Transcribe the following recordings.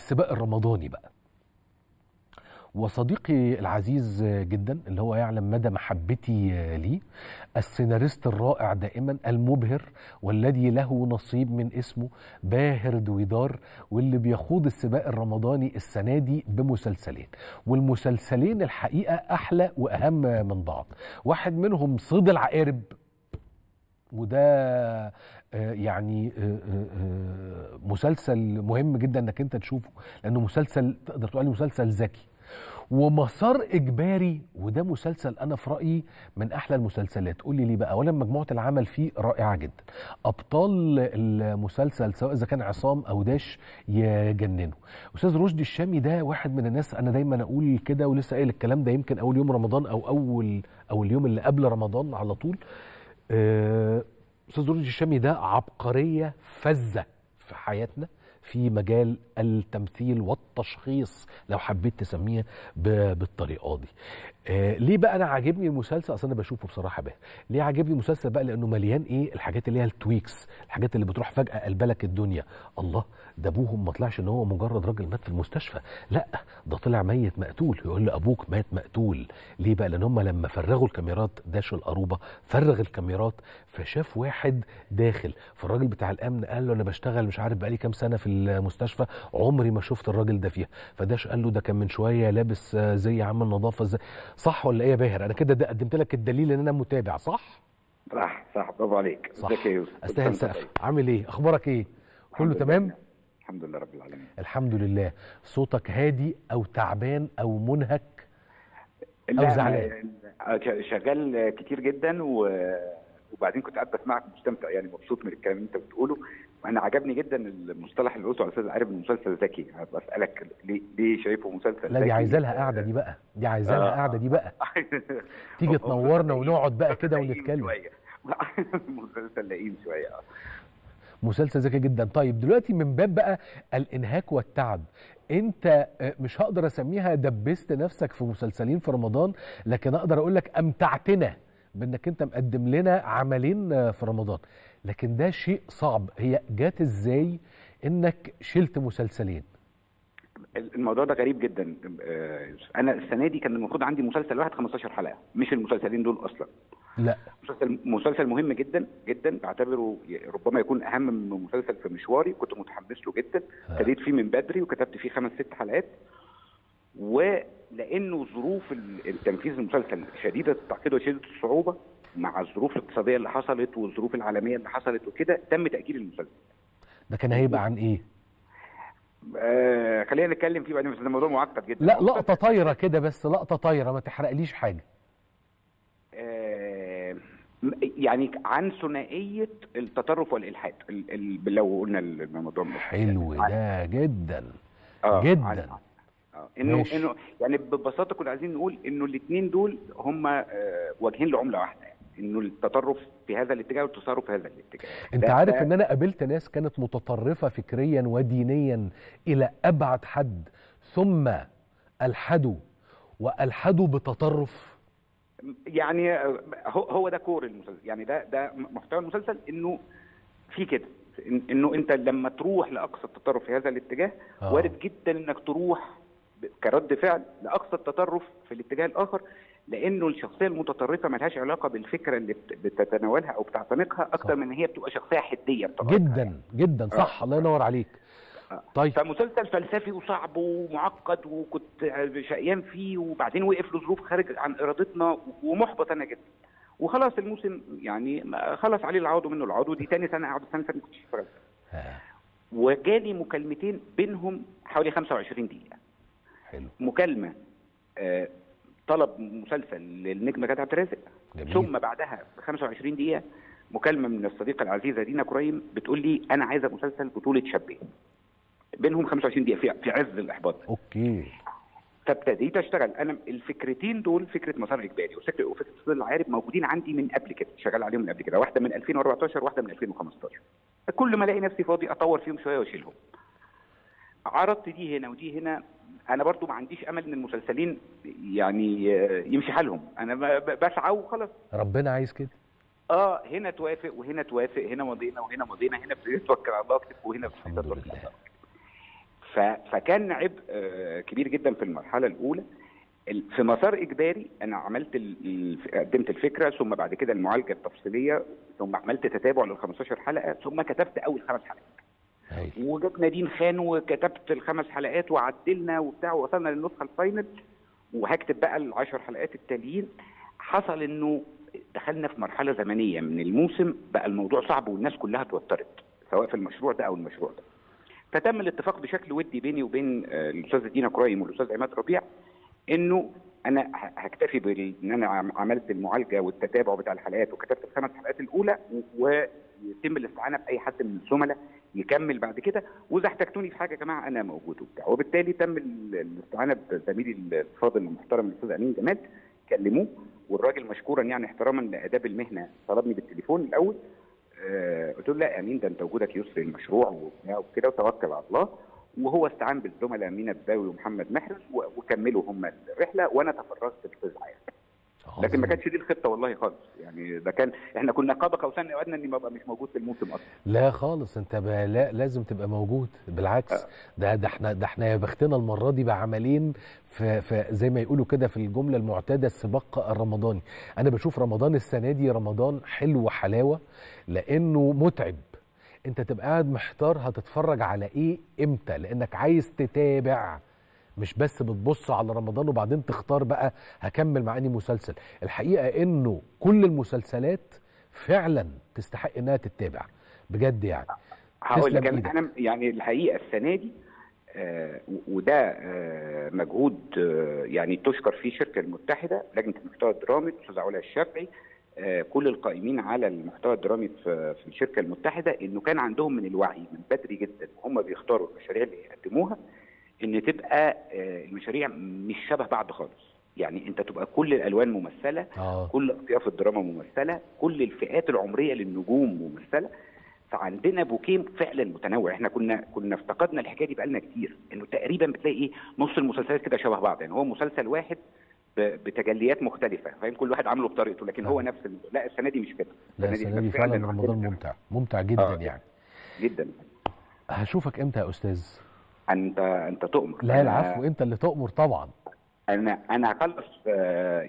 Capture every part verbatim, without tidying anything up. السباق الرمضاني بقى. وصديقي العزيز جدا اللي هو يعلم مدى محبتي لي، السيناريست الرائع دائما المبهر والذي له نصيب من اسمه باهر دويدار، واللي بيخوض السباق الرمضاني السنة دي بمسلسلين، والمسلسلين الحقيقة أحلى وأهم من بعض. واحد منهم صيد العقارب، وده يعني مسلسل مهم جدا انك انت تشوفه لانه مسلسل تقدر تقول مسلسل ذكي. ومسار إجباري، وده مسلسل أنا في رأيي من أحلى المسلسلات. قولي ليه بقى؟ أولا مجموعة العمل فيه رائعة جدا، أبطال المسلسل سواء إذا كان عصام أو داش يجننوا. أستاذ رشدي الشامي ده واحد من الناس أنا دايما أقول كده، ولسه قايل الكلام ده يمكن أول يوم رمضان أو أول أو اليوم اللي قبل رمضان على طول. أستاذ رشدي الشامي ده عبقرية فزة في حياتنا في مجال التمثيل والتشخيص لو حبيت تسميه بالطريقه دي. آه ليه بقى انا عاجبني المسلسل؟ اصل انا بشوفه بصراحه بقى ليه عاجبني المسلسل بقى، لانه مليان ايه الحاجات اللي هي التويكس، الحاجات اللي بتروح فجاه قلبلك الدنيا. الله، ده ابوهم ما طلعش ان هو مجرد راجل مات في المستشفى، لا ده طلع ميت مقتول. يقول له ابوك مات مقتول ليه بقى؟ لان هم لما فرغوا الكاميرات، داش القروبه فرغ الكاميرات فشاف واحد داخل، فالراجل بتاع الامن قال له انا بشتغل مش عارف بقى لي كام سنه في المستشفى، عمري ما شفت الراجل ده فيها. فداش قال له ده كان من شويه لابس زي عامل نظافه زي. صح ولا ايه يا باهر؟ انا كده ده قدمت لك الدليل ان انا متابع، صح؟ صح صح، برافو عليك. ازيك يا يوسف؟ استاهل سقف، عامل ايه؟ اخبارك ايه؟ كله تمام؟ الحمد لله رب العالمين. الحمد لله. صوتك هادي او تعبان او منهك او زعلان؟ شغال كتير جدا، وبعدين كنت قاعد بسمعك مستمتع، يعني مبسوط من الكلام اللي انت بتقوله. انا عجبني جدا المصطلح اللي قلته على الاستاذ عارف، المسلسل ذكي. بسالك ليه ليه شايفه مسلسل ذكي؟ لا دي عايزه لها قاعده دي بقى، دي عايزه لها قاعده دي بقى. تيجي تنورنا ونقعد بقى كده ونتكلم. مسلسل لئيم شويه، اه مسلسل ذكي جدا. طيب دلوقتي من باب بقى الانهاك والتعب، انت مش هقدر اسميها دبست نفسك في مسلسلين في رمضان، لكن اقدر اقول لك امتعتنا بانك انت مقدم لنا عملين في رمضان، لكن ده شيء صعب. هي جات ازاي انك شلت مسلسلين؟ الموضوع ده غريب جدا. انا السنه دي كان المفروض عندي مسلسل واحد خمستاشر حلقه، مش المسلسلين دول اصلا. لا مسلسل مسلسل مهم جدا جدا، بعتبره ربما يكون اهم من مسلسل في مشواري، كنت متحمس له جدا، ابتديت فيه من بدري وكتبت فيه خمس ست حلقات، ولانه ظروف التنفيذ المسلسل شديده التعقيد وشديده الصعوبه مع الظروف الاقتصاديه اللي حصلت والظروف العالميه اللي حصلت وكده، تم تاجيل المسلسل. ده كان هيبقى عن ايه؟ آه خلينا نتكلم فيه بعدين، بس الموضوع معقد جدا. لا لقطه طايره كده، بس لقطه طايره ما تحرقليش حاجه. آه يعني عن ثنائيه التطرف والالحاد، ال ال لو قلنا الموضوع حلو ده يعني. جدا آه جدا عن عن. انه انه يعني ببساطه كنا عايزين نقول انه الاثنين دول هم وجهين لعمله واحده، يعني انه التطرف في هذا الاتجاه والتصرف في هذا الاتجاه. انت عارف ان انا قابلت ناس كانت متطرفه فكريا ودينيا الى ابعد حد، ثم الحدوا والحدوا بتطرف. يعني هو ده كور المسلسل، يعني ده ده محتوى المسلسل، انه في كده انه انت لما تروح لاقصى التطرف في هذا الاتجاه آه. وارد جدا انك تروح كرد فعل لاقصى التطرف في الاتجاه الاخر، لانه الشخصيه المتطرفه مالهاش علاقه بالفكره اللي بتتناولها او بتعتنقها اكتر من ان هي بتبقى شخصيه حديه بطبعها. جدا جدا صح آه. الله ينور عليك آه. طيب فمسلسل فلسفي وصعب ومعقد، وكنت شقيان فيه، وبعدين وقف له ظروف خارج عن ارادتنا، ومحبط انا جدا. وخلاص الموسم يعني خلص عليه العوض ومنه العوض، ودي ثاني سنه اقعد السنه اللي فاتت كنت اشتغل آه. وجالي مكالمتين بينهم حوالي خمسة وعشرين دقيقه. حلو. مكالمة آه طلب مسلسل للنجمة غادة عبد الرازق، ثم بعدها ب خمسة وعشرين دقيقة مكالمة من الصديقة العزيزة دينا كريم بتقول لي أنا عايزة مسلسل بطولة شابين، بينهم خمسة وعشرين دقيقة في في عز الإحباط. أوكي. فابتديت أشتغل أنا الفكرتين دول، فكرة مسار إجباري وفكرة صيد العقارب، موجودين عندي من قبل كده، شغال عليهم من قبل كده، واحدة من ألفين وأربعتاشر واحدة من ألفين وخمستاشر. فكل ما ألاقي نفسي فاضي أطور فيهم شوية وأشيلهم. عرضت دي هنا ودي هنا. انا برضو ما عنديش امل ان المسلسلين يعني يمشي حالهم، انا بسعى وخلاص، ربنا عايز كده. اه هنا توافق وهنا توافق، هنا مضينا وهنا مضينا، هنا بتتوكل على الله وهنا بتتوكل على الله. فكان عبء كبير جدا في المرحله الاولى. في مسار اجباري انا عملت ال... قدمت الفكره، ثم بعد كده المعالجه التفصيليه، ثم عملت تتابع لل خمستاشر حلقه، ثم كتبت اول خمس حلقات. أي. وجبنا دين خان وكتبت الخمس حلقات وعدلنا وبتاع ووصلنا للنسخه الفاينل، وهكتب بقى العشر حلقات التاليين. حصل انه دخلنا في مرحله زمنيه من الموسم بقى الموضوع صعب والناس كلها توترت سواء في المشروع ده او المشروع ده، فتم الاتفاق بشكل ودي بيني وبين الاستاذه دينا كريم والاستاذ عماد ربيع انه انا هكتفي بان انا عملت المعالجه والتتابع بتاع الحلقات وكتبت الخمس حلقات الاولى، ويتم الاستعانه باي حد من الزملاء يكمل بعد كده، واذا احتجتوني في حاجه يا جماعه انا موجود وبتاع. وبالتالي تم الاستعانه بزميلي الفاضل المحترم الاستاذ امين جمال، كلموه والراجل مشكورا يعني احتراما لاداب المهنه طلبني بالتليفون الاول، آه قلت له لا يا امين ده انت وجودك يسري المشروع وكده وتوكل على الله، وهو استعان بالزملاء أمين أبو زاوي ومحمد محرز وكملوا هم الرحله، وانا تفرغت الفزعه يعني. لكن ما كانتش دي الخطه والله خالص، يعني ده كان احنا كنا قاب قوسين او ادنى اني ما ابقى مش موجود في الموسم اصلا. لا خالص، انت لا لازم تبقى موجود، بالعكس أه. ده ده احنا ده احنا يا بختنا المره دي بعملين في, في زي ما يقولوا كده في الجمله المعتاده السباق الرمضاني. انا بشوف رمضان السنه دي رمضان حلو حلاوه لانه متعب، انت تبقى قاعد محتار هتتفرج على ايه امتى، لانك عايز تتابع مش بس بتبص على رمضان وبعدين تختار بقى هكمل مع اني مسلسل. الحقيقه انه كل المسلسلات فعلا تستحق انها تتابع بجد يعني. هقول لك انا يعني الحقيقه السنه دي آه وده آه مجهود آه يعني تشكر فيه الشركه المتحده، لجنه المحتوى الدرامي، الاستاذ علاء الشافعي، كل القائمين على المحتوى الدرامي في الشركه المتحده، انه كان عندهم من الوعي من بدري جدا وهم بيختاروا المشاريع اللي يقدموها ان تبقى المشاريع مش شبه بعض خالص، يعني انت تبقى كل الالوان ممثله، آه. كل اطياف الدراما ممثله، كل الفئات العمريه للنجوم ممثله، فعندنا بوكيه فعلا متنوع. احنا كنا كنا افتقدنا الحكايه دي بقالنا كتير، انه تقريبا بتلاقي ايه نص المسلسلات كده شبه بعض، يعني هو مسلسل واحد بتجليات مختلفة، فاهم كل واحد عامله بطريقته، لكن هو نفس ال... لا السنة دي مش كده. لا السنة دي فعلا رمضان ممتع، ممتع جدا آه. يعني. جدا. هشوفك امتى يا أستاذ؟ أنت أنت تؤمر. لا العفو، أنت اللي تؤمر طبعا. أنا أنا هخلص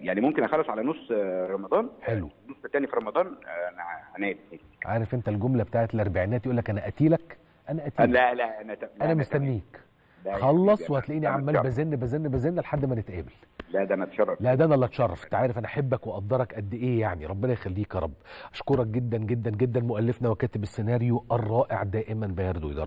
يعني ممكن أخلص على نص رمضان. حلو. النص التاني في رمضان أنا هنادي. عارف أنت الجملة بتاعت الأربعينات يقول لك أنا أتيلك؟ أنا أتيلك. لا لا أنا لا أنا مستنيك. خلص وهتلاقيني عمال بزن بزن بزن لحد ما نتقابل. لا ده انا اتشرف. لا ده انا اللي اتشرف، انت عارف انا احبك واقدرك قد ايه يعني، ربنا يخليك يا رب. اشكرك جدا جدا جدا مؤلفنا وكاتب السيناريو الرائع دائما باهر دويدار.